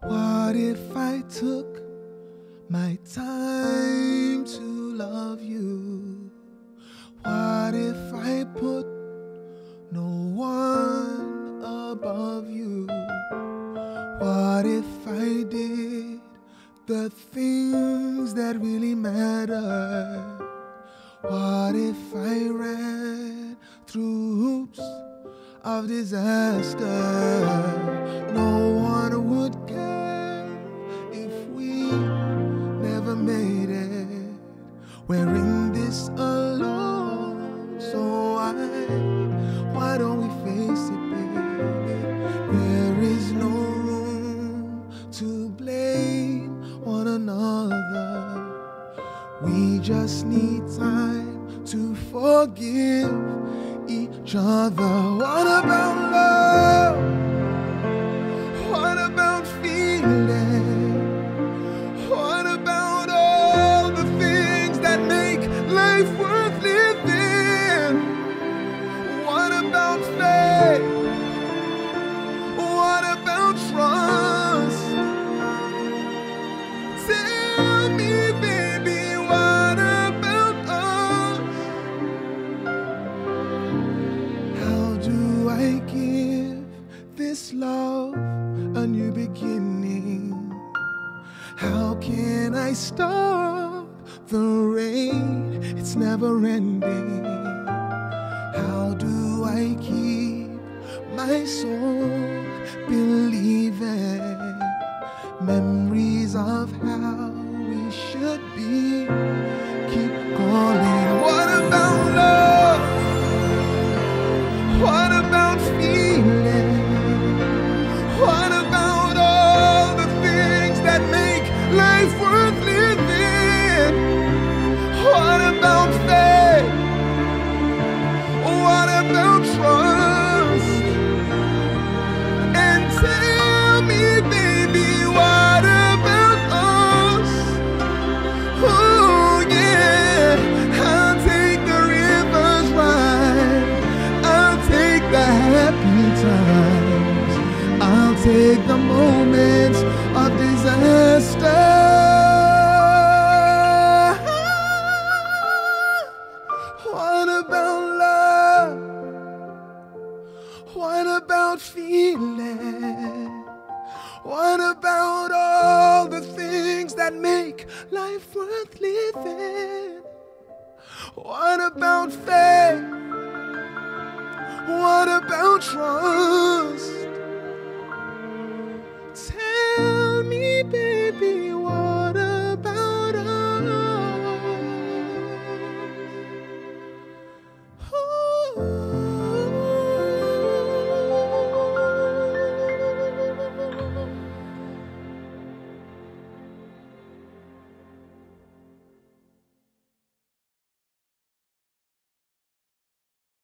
What if I took my time to love you? What if I put no one above you? What if I did the things that really matter? What if I ran through hoops of disaster? No one would care made it. We're in this alone, so why don't we face it, baby? There is no room to blame one another. We just need time to forgive each other. What about love? What about feeling? Worth living. What about faith? What about trust? Tell me, baby, what about us? How do I give this love a new beginning? How can I stop the rain? It's never ending. How do I keep my soul believing? Memories of how we should be keep calling. What about love? What about feeling? What about all the things that make life worth living? What about faith? What about trust? And tell me, baby, what about us? Oh, yeah. I'll take the river's ride. I'll take the happy times. I'll take the moments of disaster. What about feeling? What about all the things that make life worth living? What about faith? What about trust? Tell me, baby.